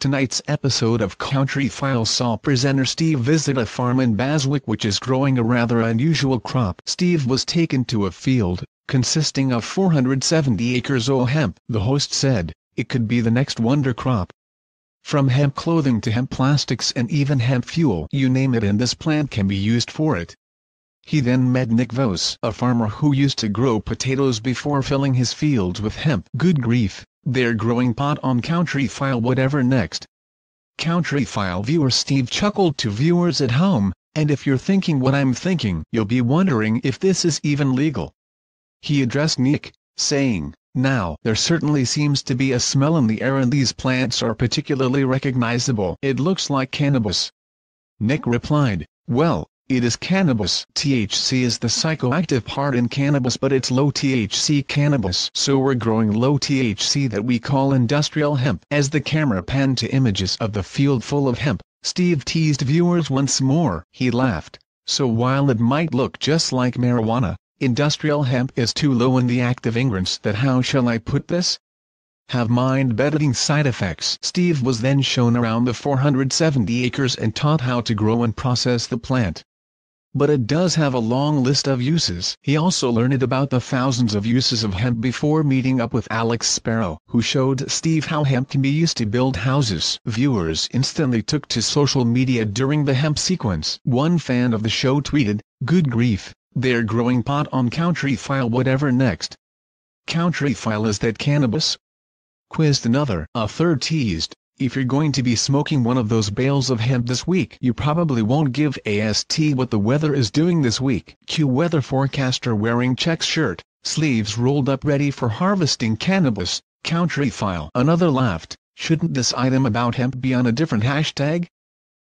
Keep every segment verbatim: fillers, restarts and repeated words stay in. Tonight's episode of Countryfile saw presenter Steve visit a farm in Baswick which is growing a rather unusual crop. Steve was taken to a field, consisting of four hundred seventy acres of hemp. The host said, it could be the next wonder crop. From hemp clothing to hemp plastics and even hemp fuel. You name it and this plant can be used for it. He then met Nick Vos, a farmer who used to grow potatoes before filling his fields with hemp. Good grief. They're growing pot on Countryfile. Whatever next. Countryfile viewer Steve chuckled to viewers at home, and if you're thinking what I'm thinking, you'll be wondering if this is even legal. He addressed Nick, saying, now, there certainly seems to be a smell in the air and these plants are particularly recognizable. It looks like cannabis. Nick replied, well, it is cannabis. T H C is the psychoactive part in cannabis, but it's low-T H C cannabis. So we're growing low-T H C that we call industrial hemp. As the camera panned to images of the field full of hemp, Steve teased viewers once more. He laughed, so while it might look just like marijuana, industrial hemp is too low in the active ingredients that, how shall I put this, have mind-bending side effects. Steve was then shown around the four hundred seventy acres and taught how to grow and process the plant. But it does have a long list of uses. He also learned about the thousands of uses of hemp before meeting up with Alex Sparrow, who showed Steve how hemp can be used to build houses. Viewers instantly took to social media during the hemp sequence. One fan of the show tweeted, good grief, they're growing pot on Countryfile. Whatever next. Countryfile, is that cannabis? Quizzed another. A third teased, if you're going to be smoking one of those bales of hemp this week, you probably won't give a st what the weather is doing this week. Q weather forecaster wearing check shirt, sleeves rolled up, ready for harvesting cannabis. Countryfile. Another laughed, shouldn't this item about hemp be on a different hashtag?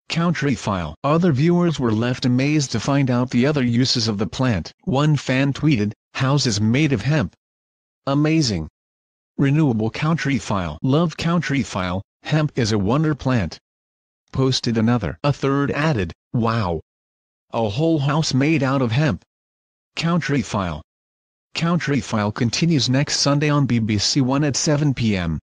Countryfile. Other viewers were left amazed to find out the other uses of the plant. One fan tweeted, houses made of hemp. Amazing. Renewable Countryfile. Love Countryfile. Hemp is a wonder plant. Posted another. A third added, wow. A whole house made out of hemp. Countryfile. Countryfile continues next Sunday on B B C One at seven p m